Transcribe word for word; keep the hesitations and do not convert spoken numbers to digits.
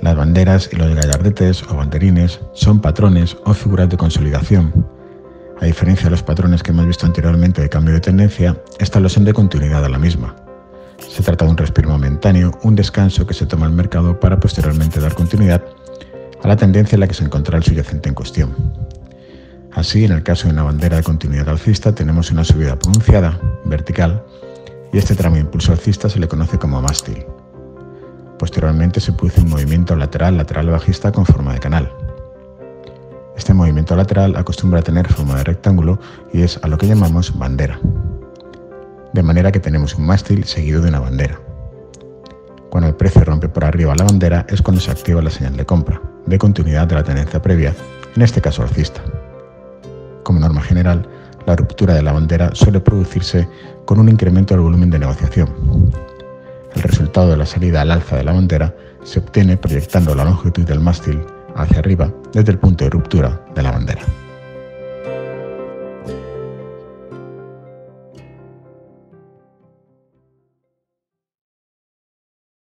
Las banderas y los gallardetes o banderines son patrones o figuras de consolidación. A diferencia de los patrones que hemos visto anteriormente de cambio de tendencia, estas lo son de continuidad a la misma. Se trata de un respiro momentáneo, un descanso que se toma el mercado para posteriormente dar continuidad a la tendencia en la que se encontrará el subyacente en cuestión. Así, en el caso de una bandera de continuidad alcista, tenemos una subida pronunciada, vertical, y este tramo de impulso alcista se le conoce como mástil. Posteriormente se produce un movimiento lateral, lateral bajista con forma de canal. Este movimiento lateral acostumbra a tener forma de rectángulo y es a lo que llamamos bandera. De manera que tenemos un mástil seguido de una bandera. Cuando el precio rompe por arriba la bandera es cuando se activa la señal de compra, de continuidad de la tendencia previa, en este caso alcista. Como norma general, la ruptura de la bandera suele producirse con un incremento del volumen de negociación. El resultado de la salida al alza de la bandera se obtiene proyectando la longitud del mástil hacia arriba desde el punto de ruptura de la bandera.